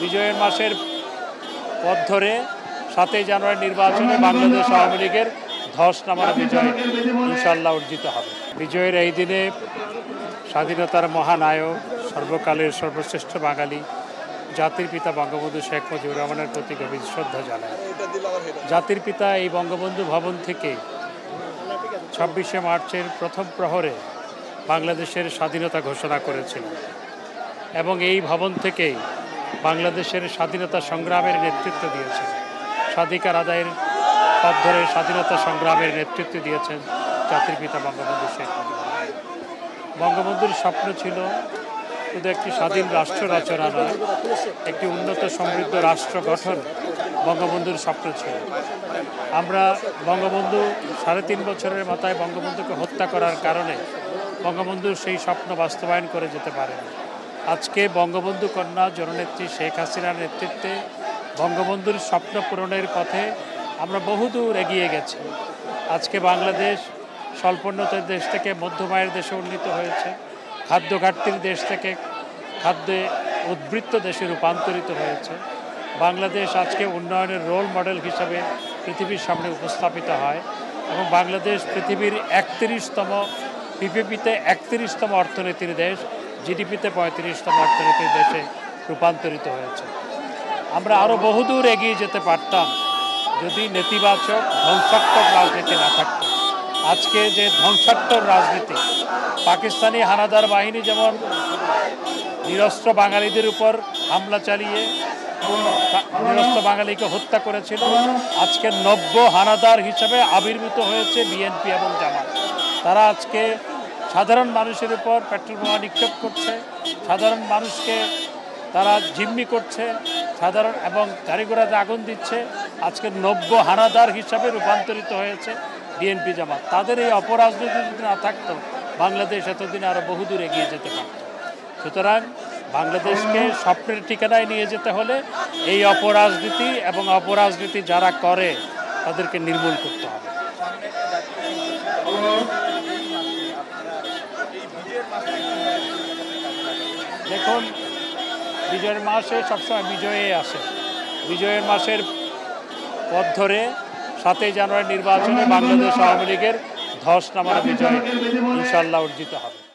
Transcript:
विजय मासेर पथ धरे 7 জানুয়ারি निर्वाचने बांग्लादेश आवामी लीगर धस नामाना विजय इंशाल्लाह अर्जित होबे। विजयेर एई दिने स्वाधीनतार महानायक सर्वकालेर सर्वश्रेष्ठ बांगाली जातिर पिता बंगबंधु शेख मुजिबुर रहमानेर प्रति गभीर श्रद्धा जानाई। जातिर पिता एई बंगबंधु भवन थेके 26শে মার্চের प्रथम प्रहरे বাংলাদেশের স্বাধীনতা ঘোষণা করেছিলেন এবং এই ভবন থেকেই বাংলাদেশের স্বাধীনতা সংগ্রামের নেতৃত্ব দিয়েছেন। স্বাধিকার আদায়ের পথ ধরে স্বাধীনতা সংগ্রামের নেতৃত্ব দিয়েছেন জাতির পিতা বঙ্গবন্ধু শেখ মুজিবুর রহমান। বঙ্গবন্ধুর স্বপ্ন ছিল শুধু একটি স্বাধীন রাষ্ট্র রচনা নয়, একটি উন্নত সমৃদ্ধ রাষ্ট্র গঠন বঙ্গবন্ধুর স্বপ্ন ছিল। আমরা বঙ্গবন্ধু 3.5 বছরের মাথায় বঙ্গবন্ধুকে হত্যা করার কারণে বঙ্গবন্ধুর সেই স্বপ্ন বাস্তবায়ন করে যেতে পারেন। আজকে বঙ্গবন্ধু কন্যা জননেত্রী শেখ হাসিনার নেতৃত্বে বঙ্গবন্ধুর স্বপ্ন পূরণের পথে আমরা বহুদূর এগিয়ে গেছি। আজকে বাংলাদেশ স্বল্পোন্নতির দেশ থেকে মধ্যমায়ের দেশে উন্নীত হয়েছে, খাদ্য ঘাটতির দেশ থেকে খাদ্যে উদ্বৃত্ত দেশে রূপান্তরিত হয়েছে। বাংলাদেশ আজকে উন্নয়নের রোল মডেল হিসাবে পৃথিবীর সামনে উপস্থাপিত হয় এবং বাংলাদেশ পৃথিবীর 31তম পিপিপিতে 31তম অর্থনীতির দেশ, জিডিপিতে 35তম অর্থনীতির দেশে রূপান্তরিত হয়েছে। আমরা আরও বহুদূর এগিয়ে যেতে পারতাম যদি নেতিবাচক ধ্বংসাত্মক রাজনীতি না থাকত। আজকে যে ধ্বংসাত্মক রাজনীতি, পাকিস্তানি হানাদার বাহিনী যেমন নিরস্ত্র বাঙালিদের উপর হামলা চালিয়ে নিরস্ত্র বাঙালিকে হত্যা করেছিল, আজকে নব্য হানাদার হিসেবে আবির্ভূত হয়েছে বিএনপি এবং জামাত। তারা আজকে সাধারণ মানুষের উপর পেট্রোল বোমা নিক্ষেপ করছে, সাধারণ মানুষকে তারা জিম্মি করছে, সাধারণ এবং গাড়িঘোড়াতে আগুন দিচ্ছে। আজকে নব্য হানাদার হিসাবে রূপান্তরিত হয়েছে বিএনপি জামাত। তাদের এই অপরাজনীতি যদি না থাকতো বাংলাদেশ এতদিন আরও বহুদূর এগিয়ে যেতে পারত। সুতরাং বাংলাদেশকে স্বপ্নের ঠিকানায় নিয়ে যেতে হলে এই অপরাজনীতি এবং অপরাজনীতি যারা করে তাদেরকে নির্মূল করতে হবে। দেখুন, বিজয়ের মাসে সবসময় বিজয়ে আসে। বিজয়ের মাসের পথ ধরে 7 জানুয়ারি নির্বাচনে বাংলাদেশ আওয়ামী লীগের ধস নামানো বিজয় ইনশাল্লাহ অর্জিত হবে।